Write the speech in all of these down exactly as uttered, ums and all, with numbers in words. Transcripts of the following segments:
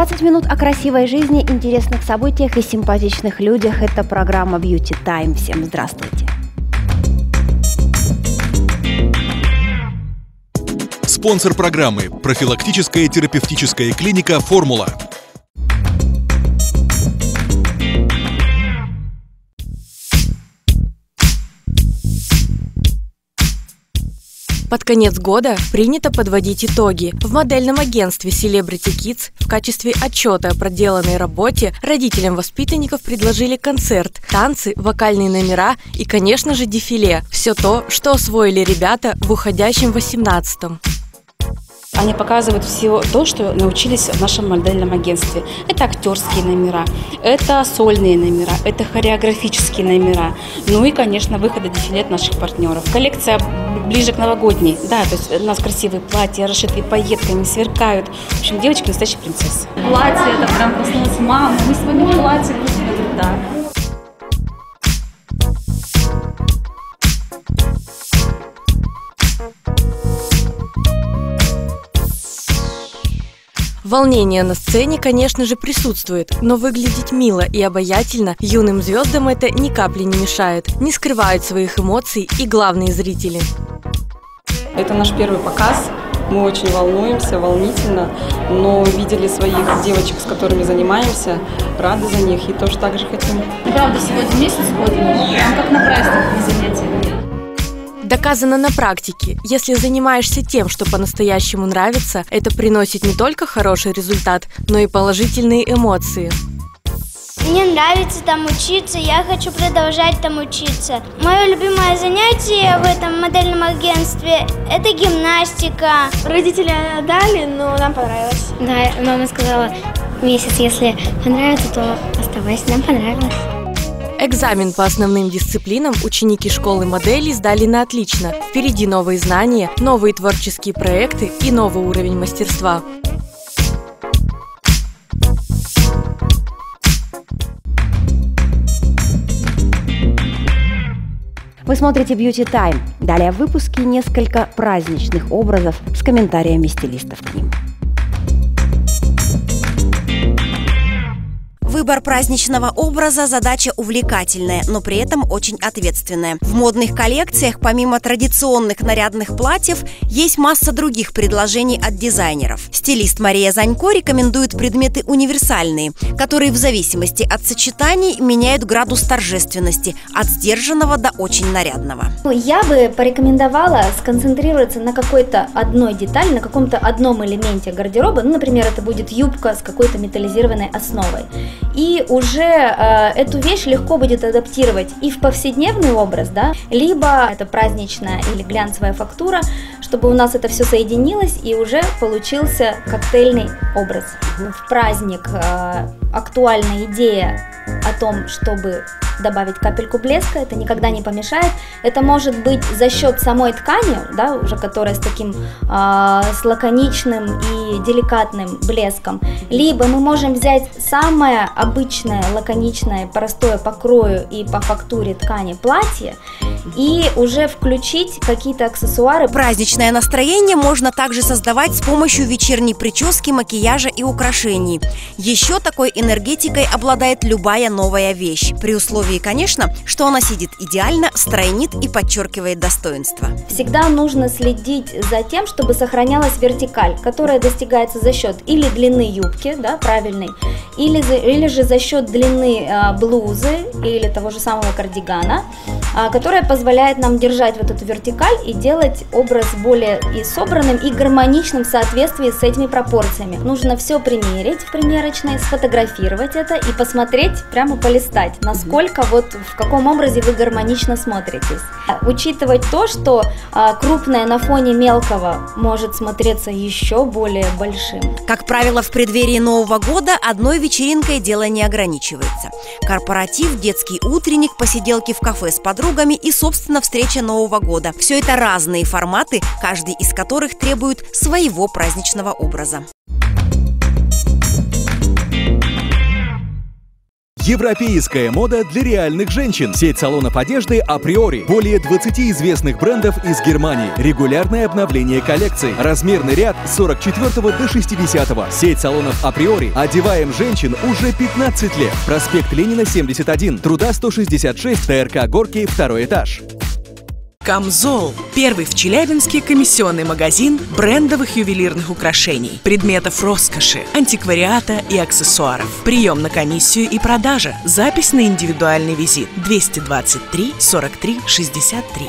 двадцать минут о красивой жизни, интересных событиях и симпатичных людях. Это программа Beauty Time. Всем здравствуйте. Спонсор программы – профилактическая терапевтическая клиника «Формула». Под конец года принято подводить итоги. В модельном агентстве Celebrity Kids в качестве отчета о проделанной работе родителям воспитанников предложили концерт, танцы, вокальные номера и, конечно же, дефиле. Все то, что освоили ребята в уходящем восемнадцатом. Они показывают все то, что научились в нашем модельном агентстве. Это актерские номера, это сольные номера, это хореографические номера. Ну и, конечно, выходы дефиле от наших партнеров. Коллекция ближе к новогодней. Да, то есть у нас красивые платья, расшитые пайетками, сверкают. В общем, девочки настоящие принцессы. Платье, это прям проснулась мама. Мы с вами платье будем говорить, да. Волнение на сцене, конечно же, присутствует, но выглядеть мило и обаятельно юным звездам это ни капли не мешает, не скрывают своих эмоций и главные зрители. Это наш первый показ, мы очень волнуемся, волнительно, но видели своих девочек, с которыми занимаемся, рады за них и тоже так же хотим. Правда, сегодня месяц ходим, прям как на праздник, на занятия. Доказано на практике, если занимаешься тем, что по-настоящему нравится, это приносит не только хороший результат, но и положительные эмоции. Мне нравится там учиться, я хочу продолжать там учиться. Мое любимое занятие в этом модельном агентстве – это гимнастика. Родители дали, но нам понравилось. Да, мама сказала, месяц, если понравится, то оставайся, нам понравилось. Экзамен по основным дисциплинам ученики школы моделей сдали на отлично. Впереди новые знания, новые творческие проекты и новый уровень мастерства. Вы смотрите Beauty Time. Далее в выпуске несколько праздничных образов с комментариями стилистов к ним. Выбор праздничного образа – задача увлекательная, но при этом очень ответственная. В модных коллекциях, помимо традиционных нарядных платьев, есть масса других предложений от дизайнеров. Стилист Мария Занько рекомендует предметы универсальные, которые в зависимости от сочетаний меняют градус торжественности – от сдержанного до очень нарядного. Я бы порекомендовала сконцентрироваться на какой-то одной детали, на каком-то одном элементе гардероба. Ну, например, это будет юбка с какой-то металлизированной основой. И уже э, эту вещь легко будет адаптировать и в повседневный образ, да, либо это праздничная или глянцевая фактура, чтобы у нас это все соединилось и уже получился коктейльный образ. В праздник э, актуальна идея о том, чтобы добавить капельку блеска, это никогда не помешает. Это может быть за счет самой ткани, да, уже которая с таким э, с лаконичным и деликатным блеском, либо мы можем взять самое обычное, лаконичное, простое по крою и по фактуре ткани платье и уже включить какие-то аксессуары. Праздничное настроение можно также создавать с помощью вечерней прически, макияжа и украшений. Еще такой энергетикой обладает любая новая вещь, при условии, и, конечно, что она сидит идеально, стройнит и подчеркивает достоинство. Всегда нужно следить за тем, чтобы сохранялась вертикаль, которая достигается за счет или длины юбки, да, правильной, или, или же за счет длины а, блузы или того же самого кардигана, а, которая позволяет нам держать вот эту вертикаль и делать образ более и собранным, и гармоничным в соответствии с этими пропорциями. Нужно все примерить в примерочной, сфотографировать это и посмотреть, прямо полистать, насколько вот в каком образе вы гармонично смотритесь. Учитывать то, что а, крупное на фоне мелкого может смотреться еще более большим. Как правило, в преддверии Нового года одной вечеринкой дело не ограничивается. Корпоратив, детский утренник, посиделки в кафе с подругами и, собственно, встреча Нового года. Все это разные форматы, каждый из которых требует своего праздничного образа. Европейская мода для реальных женщин. Сеть салонов одежды «Априори». Более двадцати известных брендов из Германии. Регулярное обновление коллекций. Размерный ряд с сорок четвёртого до шестидесятого. Сеть салонов «Априори». Одеваем женщин уже пятнадцать лет. Проспект Ленина, семьдесят один. Труда, сто шестьдесят шесть. ТРК «Горки», второй этаж. Камзол – первый в Челябинске комиссионный магазин брендовых ювелирных украшений, предметов роскоши, антиквариата и аксессуаров. Прием на комиссию и продажа. Запись на индивидуальный визит двести двадцать три сорок три шестьдесят три.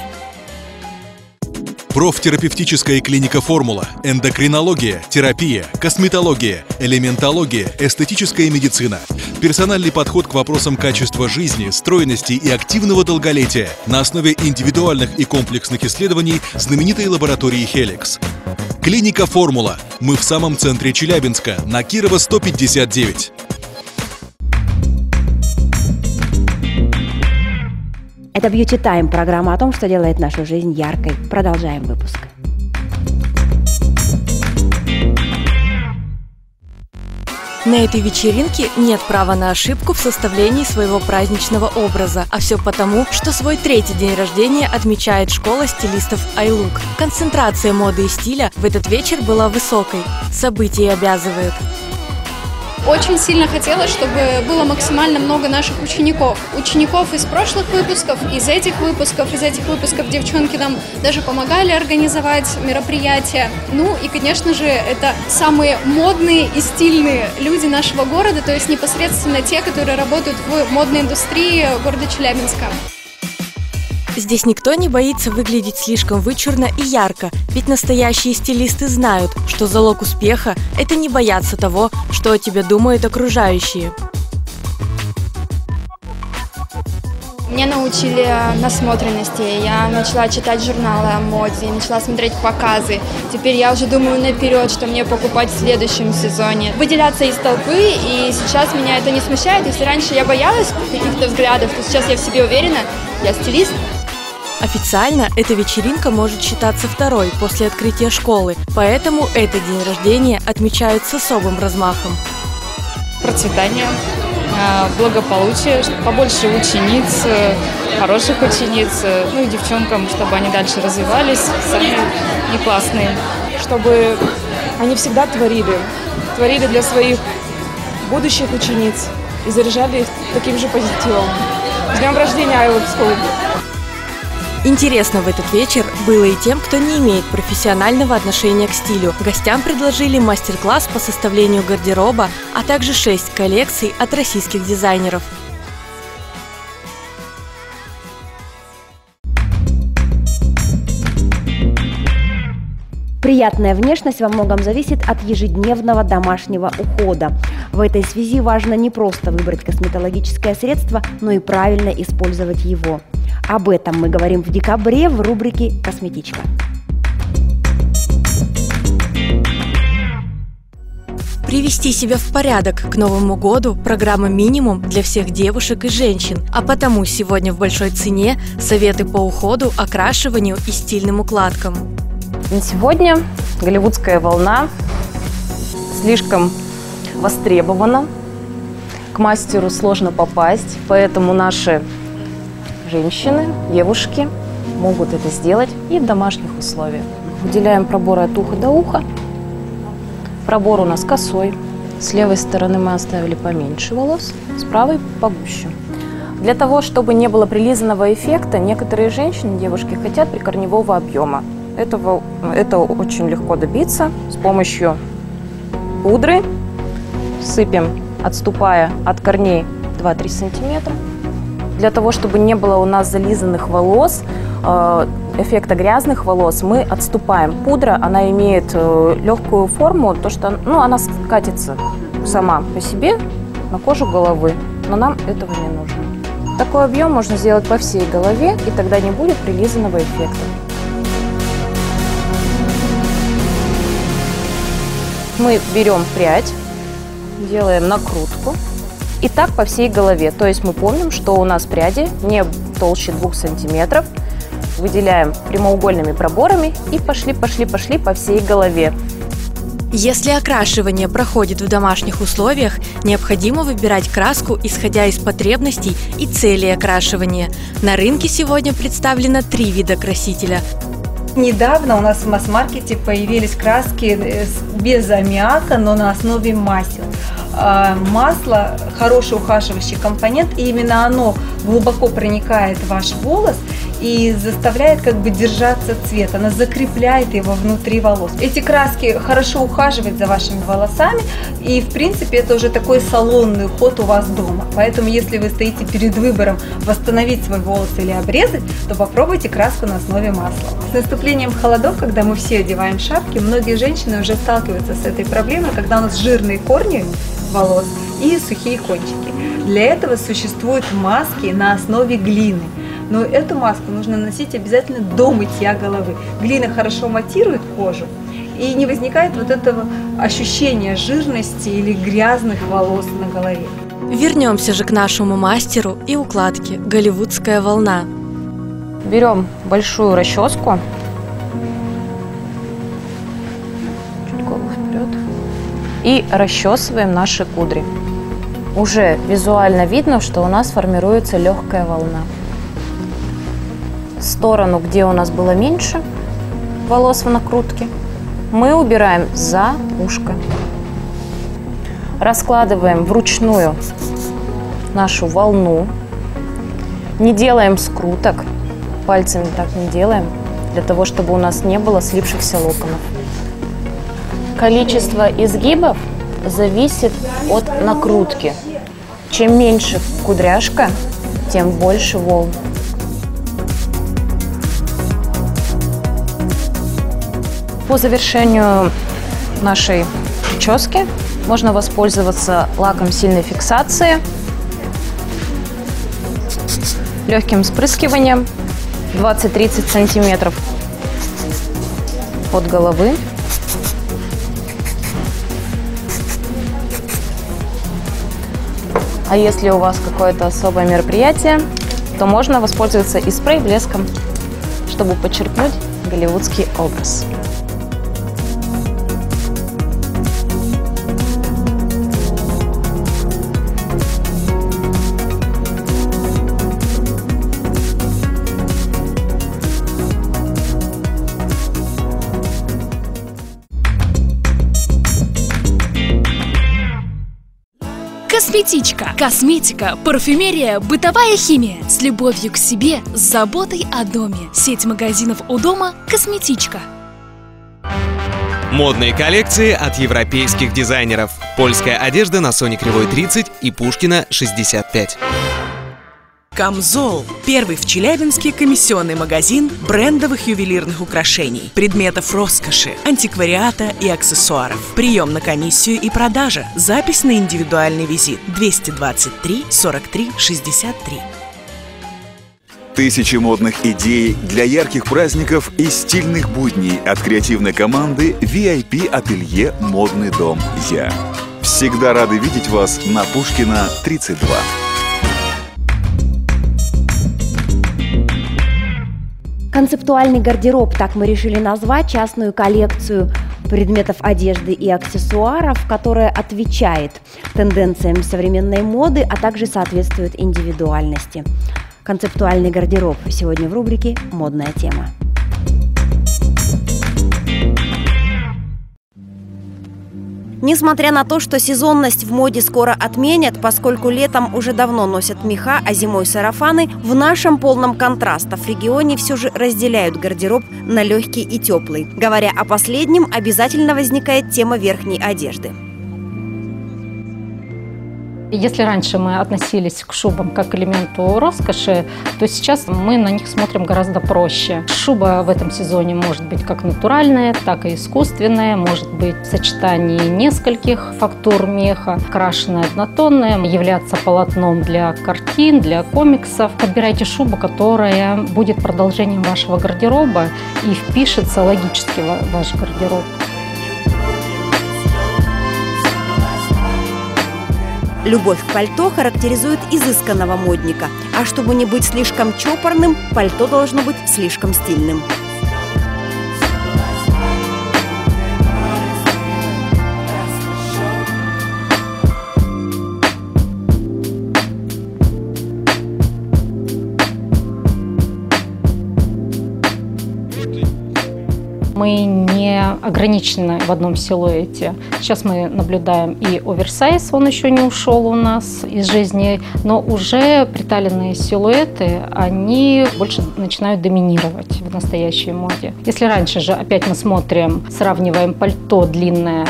Профтерапевтическая клиника «Формула», эндокринология, терапия, косметология, элементология, эстетическая медицина. Персональный подход к вопросам качества жизни, стройности и активного долголетия на основе индивидуальных и комплексных исследований знаменитой лаборатории «Хеликс». Клиника «Формула». Мы в самом центре Челябинска, на Кирова, сто пятьдесят девять. Это BeautyTime, программа о том, что делает нашу жизнь яркой. Продолжаем выпуск. На этой вечеринке нет права на ошибку в составлении своего праздничного образа, а все потому, что свой третий день рождения отмечает школа стилистов iLook. Концентрация моды и стиля в этот вечер была высокой. События обязывают. Очень сильно хотелось, чтобы было максимально много наших учеников. Учеников из прошлых выпусков, из этих выпусков, из этих выпусков девчонки нам даже помогали организовать мероприятия. Ну и, конечно же, это самые модные и стильные люди нашего города, то есть непосредственно те, которые работают в модной индустрии города Челябинска. Здесь никто не боится выглядеть слишком вычурно и ярко, ведь настоящие стилисты знают, что залог успеха – это не бояться того, что о тебе думают окружающие. Меня научили насмотренности, я начала читать журналы о моде, начала смотреть показы. Теперь я уже думаю наперед, что мне покупать в следующем сезоне. Выделяться из толпы, и сейчас меня это не смущает. Если раньше я боялась каких-то взглядов, то сейчас я в себе уверена, я стилист. Официально эта вечеринка может считаться второй после открытия школы, поэтому этот день рождения отмечают с особым размахом. Процветание, благополучие, побольше учениц, хороших учениц, ну и девчонкам, чтобы они дальше развивались, сами не классные. Чтобы они всегда творили, творили для своих будущих учениц и заряжали их таким же позитивом. С днем рождения, iLook School! Интересно в этот вечер было и тем, кто не имеет профессионального отношения к стилю. Гостям предложили мастер-класс по составлению гардероба, а также шесть коллекций от российских дизайнеров. Приятная внешность во многом зависит от ежедневного домашнего ухода. В этой связи важно не просто выбрать косметологическое средство, но и правильно использовать его. Об этом мы говорим в декабре в рубрике «Косметичка». Привести себя в порядок к Новому году – программа «Минимум» для всех девушек и женщин, а потому сегодня в большой цене советы по уходу, окрашиванию и стильным укладкам. На сегодня голливудская волна слишком востребована, к мастеру сложно попасть, поэтому наши женщины, девушки могут это сделать и в домашних условиях. Уделяем проборы от уха до уха. Пробор у нас косой. С левой стороны мы оставили поменьше волос, с правой погуще. Для того, чтобы не было прилизанного эффекта, некоторые женщины, девушки, хотят прикорневого объема. Этого, это очень легко добиться с помощью пудры. Сыпем, отступая от корней два-три сантиметра. Для того, чтобы не было у нас зализанных волос, эффекта грязных волос, мы отступаем. Пудра, она имеет легкую форму, то что, ну, она катится сама по себе на кожу головы, но нам этого не нужно. Такой объем можно сделать по всей голове, и тогда не будет прилизанного эффекта. Мы берем прядь, делаем накрутку. И так по всей голове, то есть мы помним, что у нас пряди не толще двух сантиметров, выделяем прямоугольными проборами и пошли, пошли, пошли по всей голове. Если окрашивание проходит в домашних условиях, необходимо выбирать краску, исходя из потребностей и целей окрашивания. На рынке сегодня представлено три вида красителя. Недавно у нас в масс-маркете появились краски без аммиака, но на основе масел. Масло – хороший ухаживающий компонент, и именно оно глубоко проникает в ваш волос и заставляет как бы держаться цвет, она закрепляет его внутри волос. Эти краски хорошо ухаживают за вашими волосами, и в принципе это уже такой салонный уход у вас дома. Поэтому если вы стоите перед выбором восстановить свой волос или обрезать, то попробуйте краску на основе масла. С наступлением холодов, когда мы все одеваем шапки, многие женщины уже сталкиваются с этой проблемой, когда у нас жирные корни волос и сухие кончики. Для этого существуют маски на основе глины. Но эту маску нужно наносить обязательно до мытья головы. Глина хорошо матирует кожу, и не возникает вот этого ощущения жирности или грязных волос на голове. Вернемся же к нашему мастеру и укладке «Голливудская волна». Берем большую расческу. Чуть голову вперед. И расчесываем наши кудри. Уже визуально видно, что у нас формируется легкая волна. Сторону, где у нас было меньше волос в накрутке, мы убираем за ушко. Раскладываем вручную нашу волну. Не делаем скруток, пальцами так не делаем, для того, чтобы у нас не было слипшихся локонов. Количество изгибов зависит от накрутки. Чем меньше кудряшка, тем больше волн. По завершению нашей прически можно воспользоваться лаком сильной фиксации, легким спрыскиванием двадцать-тридцать сантиметров от головы. А если у вас какое-то особое мероприятие, то можно воспользоваться и спрей-блеском, чтобы подчеркнуть голливудский образ. Косметичка. Косметика, парфюмерия, бытовая химия. С любовью к себе, с заботой о доме. Сеть магазинов у дома «Косметичка». Модные коллекции от европейских дизайнеров. Польская одежда на Соне Кривой тридцать и Пушкина шестьдесят пять. Камзол – первый в Челябинске комиссионный магазин брендовых ювелирных украшений, предметов роскоши, антиквариата и аксессуаров. Прием на комиссию и продажа. Запись на индивидуальный визит двести двадцать три сорок три шестьдесят три. Тысячи модных идей для ярких праздников и стильных будней от креативной команды ви ай пи-ателье «Модный дом. Я». Всегда рады видеть вас на Пушкина тридцать два. Концептуальный гардероб, так мы решили назвать частную коллекцию предметов одежды и аксессуаров, которая отвечает тенденциям современной моды, а также соответствует индивидуальности. Концептуальный гардероб сегодня в рубрике «Модная тема». Несмотря на то, что сезонность в моде скоро отменят, поскольку летом уже давно носят меха, а зимой сарафаны, в нашем полном контрасте в регионе все же разделяют гардероб на легкий и теплый. Говоря о последнем, обязательно возникает тема верхней одежды. Если раньше мы относились к шубам как к элементу роскоши, то сейчас мы на них смотрим гораздо проще. Шуба в этом сезоне может быть как натуральная, так и искусственная, может быть в сочетании нескольких фактур меха, крашеная однотонная, являться полотном для картин, для комиксов. Подбирайте шубу, которая будет продолжением вашего гардероба и впишется логически в ваш гардероб. Любовь к пальто характеризует изысканного модника. А чтобы не быть слишком чопорным, пальто должно быть слишком стильным. мы не ограничены в одном силуэте. Сейчас мы наблюдаем и оверсайз, он еще не ушел у нас из жизни, но уже приталенные силуэты, они больше начинают доминировать в настоящей моде. Если раньше же опять мы смотрим, сравниваем пальто длинное,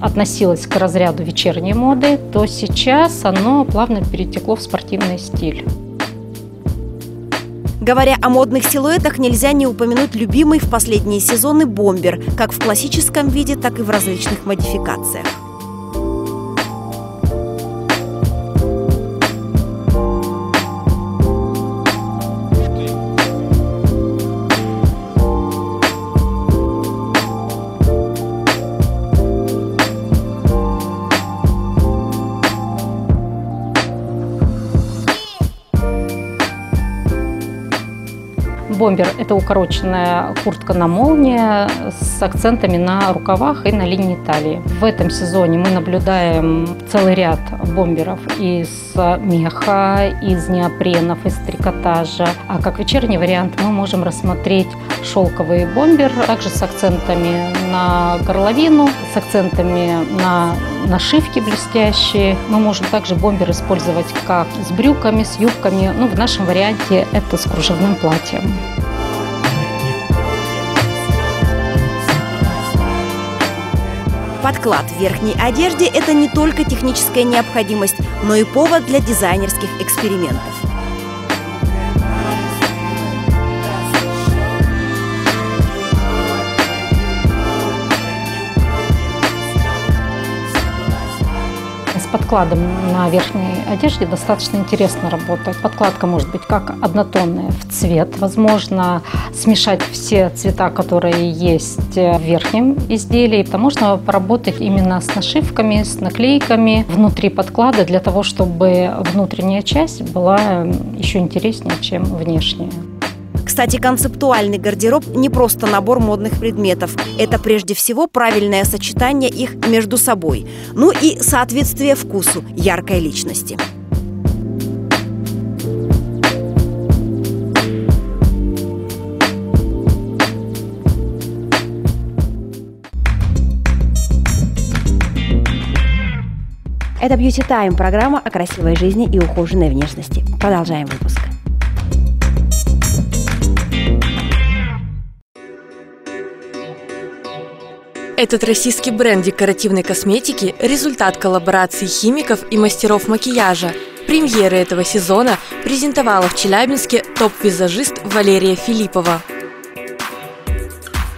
относилось к разряду вечерней моды, то сейчас оно плавно перетекло в спортивный стиль. Говоря о модных силуэтах, нельзя не упомянуть любимый в последние сезоны бомбер, как в классическом виде, так и в различных модификациях. Бомбер – это укороченная куртка на молнии с акцентами на рукавах и на линии талии. В этом сезоне мы наблюдаем целый ряд бомберов из меха, из неопренов, из трикотажа. А как вечерний вариант мы можем рассмотреть шелковый бомбер, также с акцентами на горловину, с акцентами на нашивки блестящие. Мы можем также бомбер использовать как с брюками, с юбками. Ну, в нашем варианте это с кружевным платьем. Подклад в верхней одежде – это не только техническая необходимость, но и повод для дизайнерских экспериментов. Подкладом на верхней одежде достаточно интересно работать. Подкладка может быть как однотонная в цвет. Возможно смешать все цвета, которые есть в верхнем изделии. Там можно поработать именно с нашивками, с наклейками внутри подклада, для того, чтобы внутренняя часть была еще интереснее, чем внешняя. Кстати, концептуальный гардероб – не просто набор модных предметов. Это прежде всего правильное сочетание их между собой. Ну и соответствие вкусу яркой личности. Это BeautyTime – программа о красивой жизни и ухоженной внешности. Продолжаем выпуск. Этот российский бренд декоративной косметики – результат коллаборации химиков и мастеров макияжа. Премьеры этого сезона презентовала в Челябинске топ-визажист Валерия Филиппова.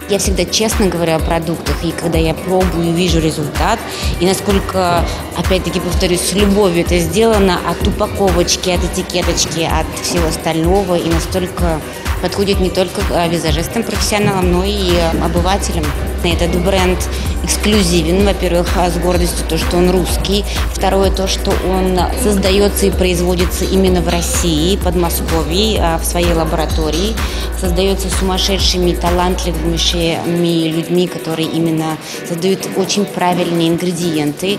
Я всегда честно говорю о продуктах, и когда я пробую, вижу результат, и насколько, опять-таки повторюсь, с любовью это сделано от упаковочки, от этикеточки, от всего остального, и настолько подходит не только визажистам, профессионалам, но и обывателям. Этот бренд эксклюзивен, во-первых, с гордостью то, что он русский, второе то, что он создается и производится именно в России, Подмосковье, в своей лаборатории, создается сумасшедшими, талантливыми людьми, которые именно создают очень правильные ингредиенты.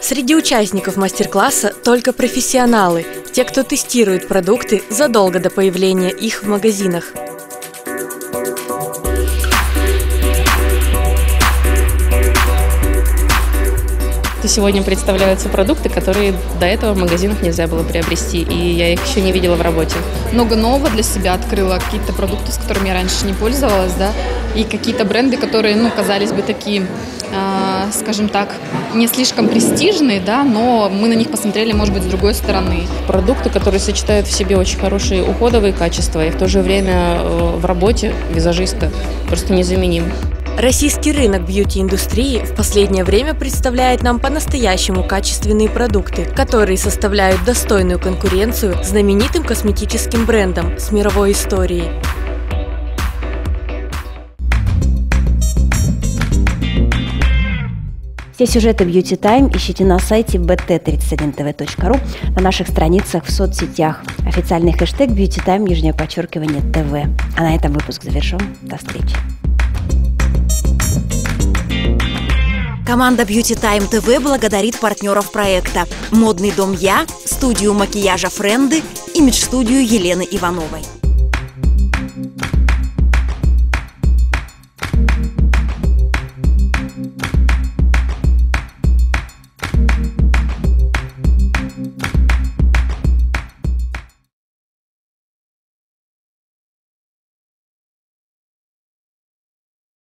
Среди участников мастер-класса только профессионалы, те, кто тестирует продукты задолго до появления их в магазинах. Сегодня представляются продукты, которые до этого в магазинах нельзя было приобрести, и я их еще не видела в работе. Много нового для себя открыла, какие-то продукты, с которыми я раньше не пользовалась, да, и какие-то бренды, которые, ну, казались бы такие, э, скажем так, не слишком престижные, да, но мы на них посмотрели, может быть, с другой стороны. Продукты, которые сочетают в себе очень хорошие уходовые качества и в то же время в работе визажиста просто незаменим. Российский рынок бьюти-индустрии в последнее время представляет нам по-настоящему качественные продукты, которые составляют достойную конкуренцию знаменитым косметическим брендам с мировой историей. Все сюжеты BeautyTime ищите на сайте би ти тридцать один ти ви точка ру, на наших страницах в соцсетях. Официальный хэштег BeautyTime, нижнее подчеркивание, ТВ. А на этом выпуск завершен. До встречи. Команда BeautyTime ти ви благодарит партнеров проекта «Модный дом. Я», студию макияжа «Френды», имидж-студию Елены Ивановой.